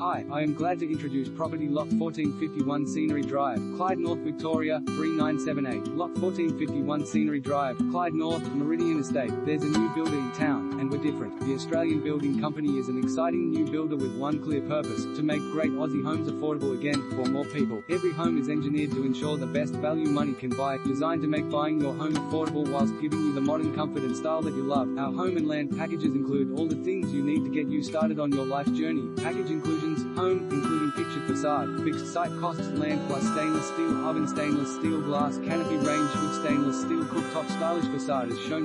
Hi, I am glad to introduce property Lot 1451 Scenery Drive, Clyde North, Victoria, 3978. Lot 1451 Scenery Drive, Clyde North, Meridian Estate. There's a new builder in town, and we're different. The Australian Building Company is an exciting new builder with one clear purpose, to make great Aussie homes affordable again, for more people. Every home is engineered to ensure the best value money can buy, designed to make buying your home affordable whilst giving you the modern comfort and style that you love. Our home and land packages include all the things you need to get you started on your life's journey. Package inclusions: home, including pictured facade, fixed site costs, land plus stainless steel oven, stainless steel glass canopy, range with stainless steel cooktop, stylish facade as shown.